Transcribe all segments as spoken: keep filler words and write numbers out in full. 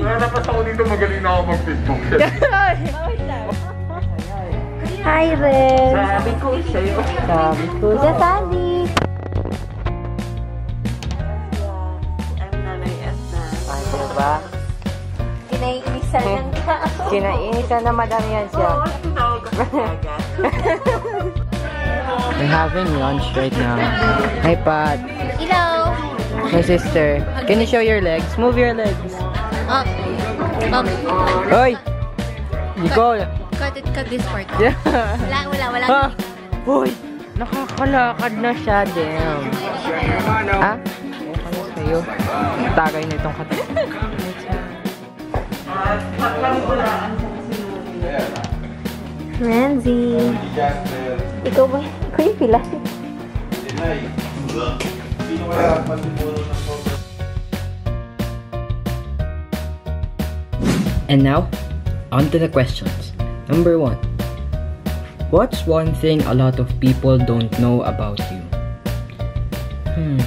Narapas ako dito, magaling na ako mag-tiktok. Hi, Ren! Sabi ko sa'yo. Sabi ko sa sabi. I'm nanay-as na. Ay, diba? Kinainisan ng tao. Kinainisan na madamihan siya. Oo, tinawag ako talaga. We're having lunch right now. Hi, Pat. Hello! My sister. Can you show your legs? Move your legs. Up. Up. Oy! You go! Cut it, cut this part. Yeah. Wala, wala, wala. Ah. Uy! Nakakalakad na siya, damn. Ah? Ano sa'yo? Tagay na itong katawan. Renzi! Ikaw ba? Ikaw yung pila? And now, on to the questions. Number one. What's one thing a lot of people don't know about you? Hmm.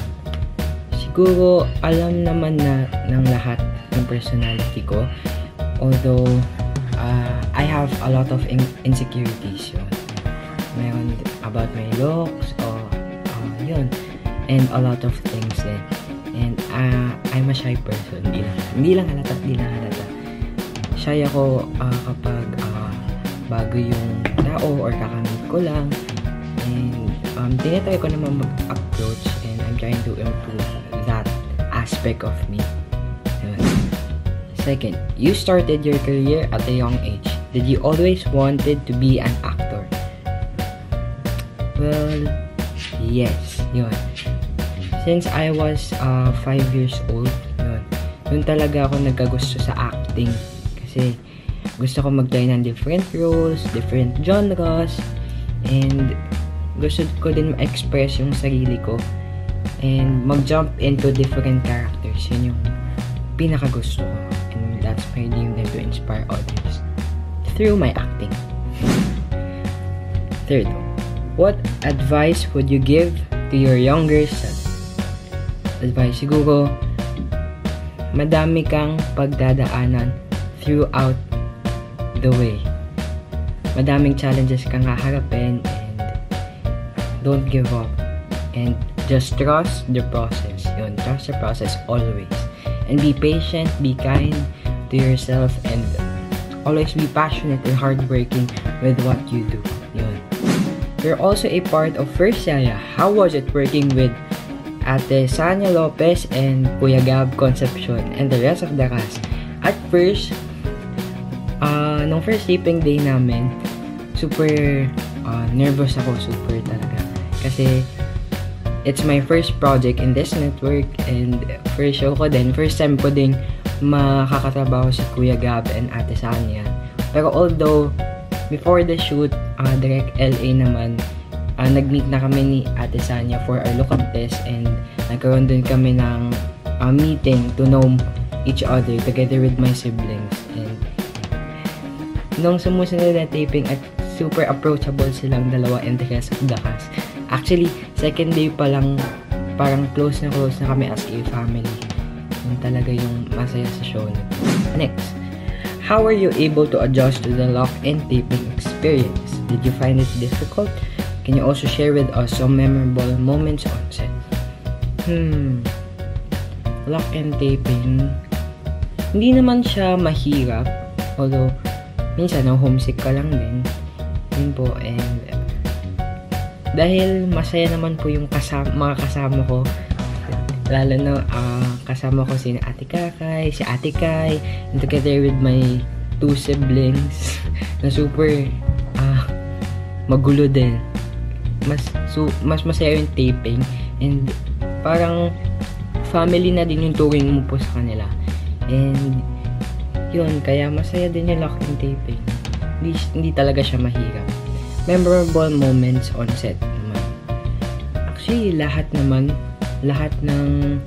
Siguro, alam naman na ng lahat ng personality ko. Although, uh, I have a lot of in insecurities. Yun. Mayroon about my looks, or uh, yun. And a lot of things eh. And uh, I'm a shy person. Hindi lang, hindi lang halata, hindi lang halata. Shy ako uh, kapag uh, bago yung tao or kakamit ko lang, and um, tinatry ko naman mag-approach, and I'm trying to improve that aspect of me. Second, you started your career at a young age. Did you always wanted to be an actor? Well, yes, yun. Since I was uh, five years old, yun, yun talaga ako nagkagusto sa acting. Kasi gusto ko mag-try ng different roles, different genres, and gusto ko din ma-express yung sarili ko and mag-jump into different characters. Yun yung pinakagusto ko, and that's my dream to inspire others through my acting. Third, what advice would you give to your younger self? Advice, siguro madami kang pagdadaanan throughout the way. Madaming challenges kang haharapin, and don't give up, and just trust the process. Yun, trust the process always, and be patient, be kind to yourself, and always be passionate and hardworking with what you do. Yun. You're also a part of First Yaya. How was it working with Ate Sanya Lopez and Kuya Gab Conception and the rest of the cast? At first, uh, nung first taping day namin, super uh, nervous ako, super talaga. Kasi, it's my first project in this network, and first show ko din, first time ko din makakatrabaho si Kuya Gab and Ate Sanya. Pero although, before the shoot, uh, direct L A naman, uh, nag-meet na kami ni Ate Sanya for our look-up test, and nagkaroon din kami ng uh, meeting to know each other together with my siblings. And nung sumusunod na taping, at super approachable silang dalawa and the rest of the cast. Actually, second day pa lang parang close na close na kami as a family. Yung talaga yung masaya sa show na. Next, how were you able to adjust to the lock-in taping experience? Did you find it difficult? Can you also share with us some memorable moments on set? Hmm, lock-in taping, hindi naman siya mahirap, although minsan no, homesick ka lang din din po, and dahil masaya naman po yung kasama, mga kasama ko, lalo na uh, kasama ko si Ate Kakay, si Ate Kai, and together with my two siblings na super uh, magulo din. Mas, so, mas masaya yung taping, and parang family na din yung touring mo po sa kanila. And yun, kaya masaya din yung lock-in taping. Hindi, hindi talaga siya mahirap. Memorable moments on set naman. Actually, lahat naman, lahat ng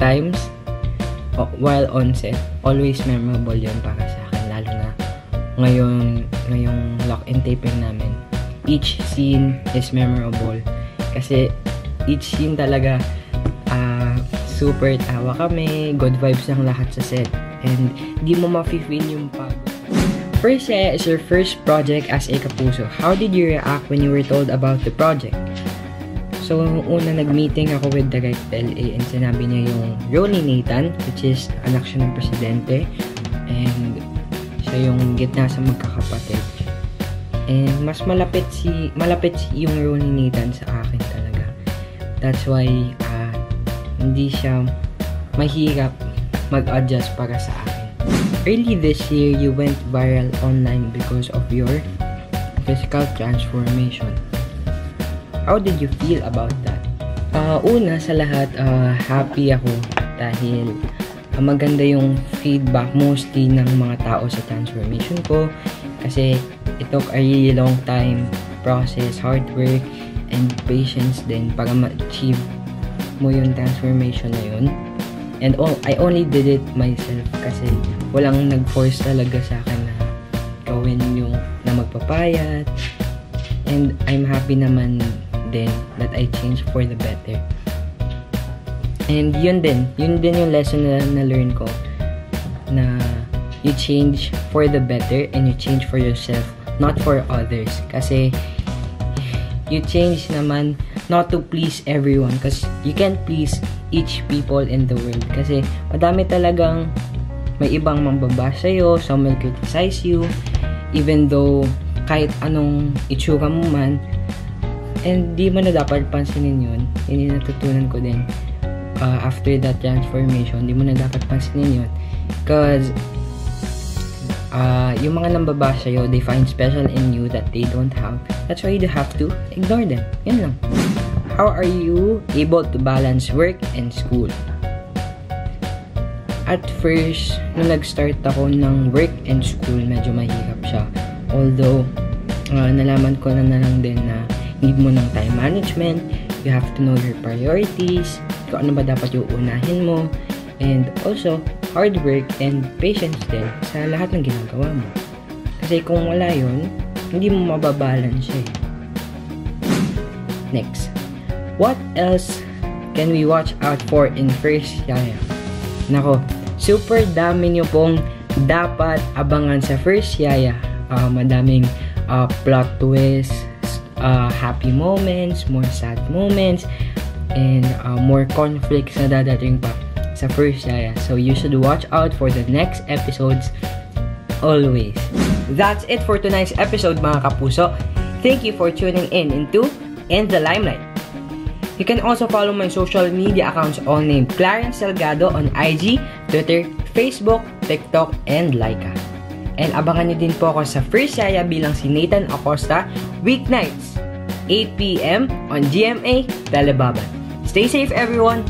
times while on set, always memorable yun para sa akin. Lalo na ngayon, ngayong lock and taping namin, each scene is memorable kasi each scene talaga uh, super tawa kami, good vibes ng lahat sa set, and di mo ma-feel yung pagod. First Yaya is your first project as a Kapuso. How did you react when you were told about the project? So, nung una nag-meeting ako with the right L A and sinabi niya yung Ronnie Nathan, which is anak siya ng presidente, and siya yung gitna sa magkakapatid. And mas malapit si malapit si yung Ronnie Nathan sa akin talaga. That's why uh, hindi siya mahirap mag-adjust para sa akin. Early this year, you went viral online because of your physical transformation. How did you feel about that? Uh, una sa lahat, uh, happy ako dahil uh, maganda yung feedback mostly ng mga tao sa transformation ko kasi it took a really long time, process, hard work, and patience din para ma-achieve mo yung transformation na yun. And all, I only did it myself kasi walang nag-force talaga sa akin na gawin yung na magpapayat. And I'm happy naman din that I changed for the better. And yun din, yun din yung lesson na na-learn ko na you change for the better and you change for yourself, not for others. Kasi you change naman not to please everyone kasi you can't please each people in the world kasi madami talagang may ibang mambabasa sa'yo, some will criticize you even though kahit anong itsura mo man, and di mo na dapat pansinin yun. Yun yung natutunan ko din uh, after that transformation, di mo na dapat pansinin yun cause uh, yung mga nambabasa sa'yo, they find special in you that they don't have, that's why you have to ignore them. Yun lang. How are you able to balance work and school? At first, nung nag-start ako ng work and school, medyo mahirap siya. Although, uh, nalaman ko na na lang din na need mo ng time management, you have to know your priorities, kung ano ba dapat yung unahin mo, and also, hard work and patience din sa lahat ng ginagawa mo. Kasi kung wala yun, hindi mo mababalance siya eh. Next. What else can we watch out for in First Yaya? Nako, super dami nyo pong dapat abangan sa First Yaya. Uh, madaming uh, plot twists, uh, happy moments, more sad moments, and uh, more conflicts na dadating pa sa First Yaya. So you should watch out for the next episodes always. That's it for tonight's episode, mga kapuso. Thank you for tuning in into In the Limelight. You can also follow my social media accounts all named Clarence Delgado on I G, Twitter, Facebook, TikTok, and Laika. And abangan niyo din po ako sa First Yaya bilang si Nathan Acosta, weeknights, eight p m on G M A Telebabad. Stay safe everyone!